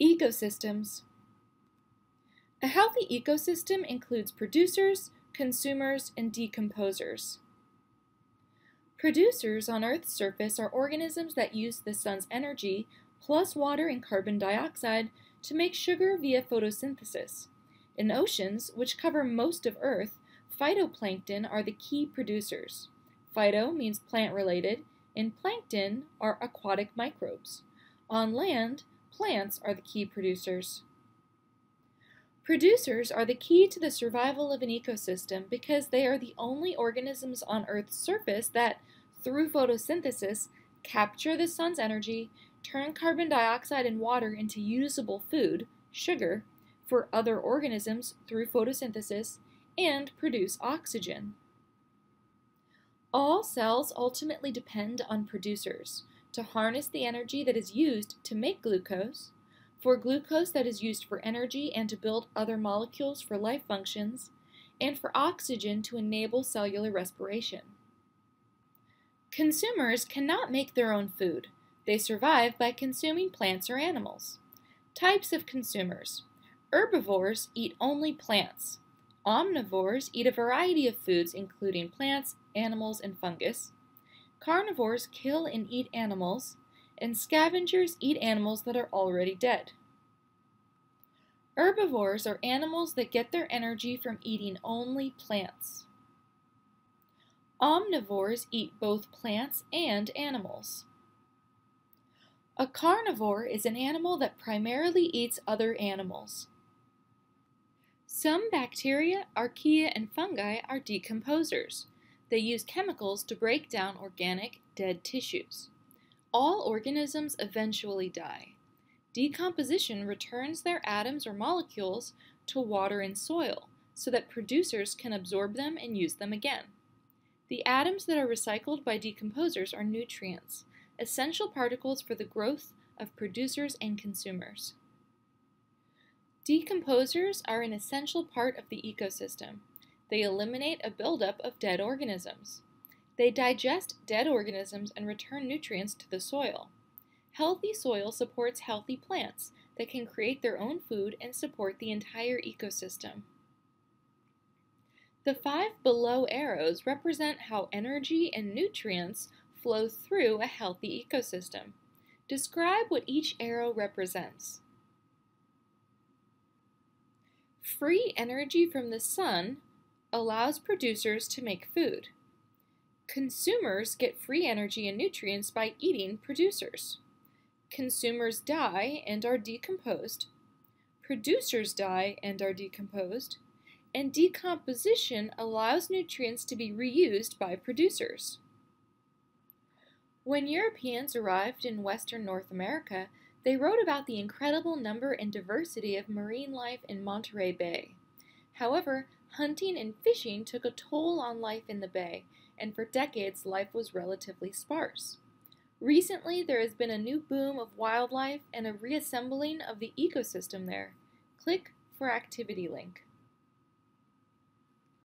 Ecosystems. A healthy ecosystem includes producers, consumers, and decomposers. Producers on Earth's surface are organisms that use the sun's energy, plus water and carbon dioxide, to make sugar via photosynthesis. In oceans, which cover most of Earth, phytoplankton are the key producers. Phyto means plant-related, and plankton are aquatic microbes. On land, plants are the key producers. Producers are the key to the survival of an ecosystem because they are the only organisms on Earth's surface that, through photosynthesis, capture the sun's energy, turn carbon dioxide and water into usable food, sugar, for other organisms through photosynthesis, and produce oxygen. All cells ultimately depend on producers to harness the energy that is used to make glucose, for glucose that is used for energy and to build other molecules for life functions, and for oxygen to enable cellular respiration. Consumers cannot make their own food. They survive by consuming plants or animals. Types of consumers. Herbivores eat only plants. Omnivores eat a variety of foods including plants, animals, and fungus. Carnivores kill and eat animals, and scavengers eat animals that are already dead. Herbivores are animals that get their energy from eating only plants. Omnivores eat both plants and animals. A carnivore is an animal that primarily eats other animals. Some bacteria, archaea, and fungi are decomposers. They use chemicals to break down organic, dead tissues. All organisms eventually die. Decomposition returns their atoms or molecules to water and soil so that producers can absorb them and use them again. The atoms that are recycled by decomposers are nutrients, essential particles for the growth of producers and consumers. Decomposers are an essential part of the ecosystem. They eliminate a buildup of dead organisms. They digest dead organisms and return nutrients to the soil. Healthy soil supports healthy plants that can create their own food and support the entire ecosystem. The five below arrows represent how energy and nutrients flow through a healthy ecosystem. Describe what each arrow represents. Free energy from the sun allows producers to make food. Consumers get free energy and nutrients by eating producers. Consumers die and are decomposed. Producers die and are decomposed. And decomposition allows nutrients to be reused by producers. When Europeans arrived in Western North America, they wrote about the incredible number and diversity of marine life in Monterey Bay. However, hunting and fishing took a toll on life in the bay, and for decades life was relatively sparse. Recently, there has been a new boom of wildlife and a reassembling of the ecosystem there. Click for activity link.